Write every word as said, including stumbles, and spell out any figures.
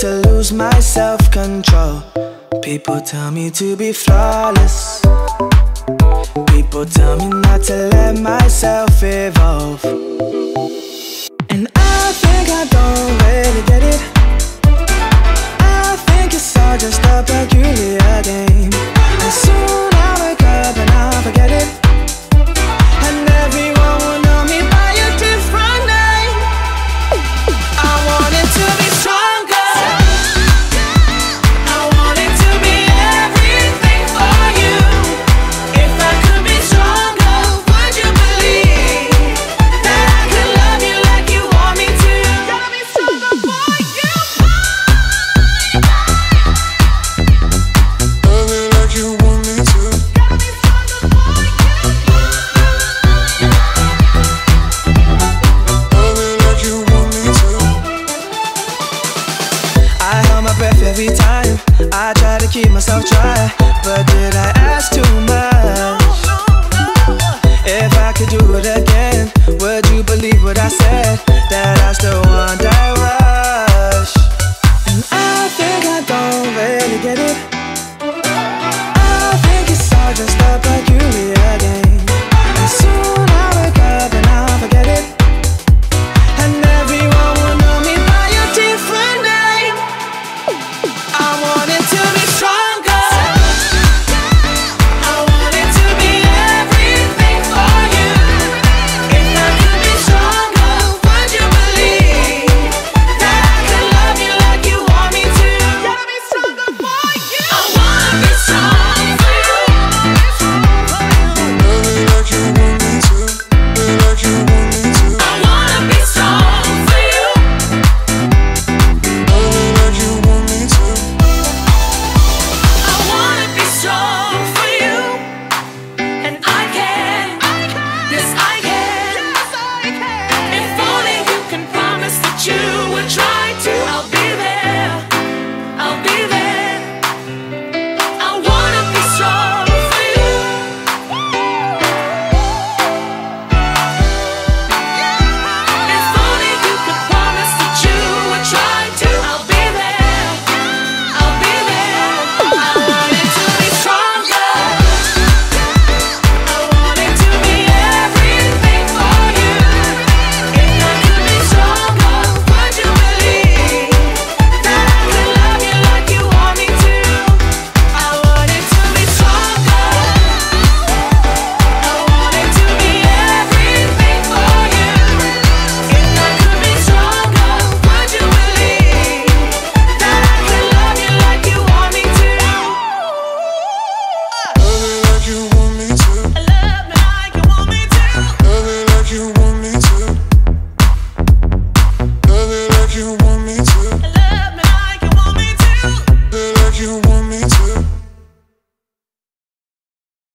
to lose my self-control. People tell me to be flawless. People tell me not to let myself evolve. And I think I don't really get it. I think it's all just a peculiar game. And soon I'll wake up and I'll forget it. And everyone will know me by a different name. I want it to be stronger. I want it to be everything for you. If I could be stronger, would you believe that I could love you like you want me to? Gotta be stronger for you. Love me like you want me to. Gotta be stronger for you. Love me like you want me to. I held my breath every time. I tried to keep myself dry, but did I ask too much? If I could do it again, would you believe what I said? That I still want that right?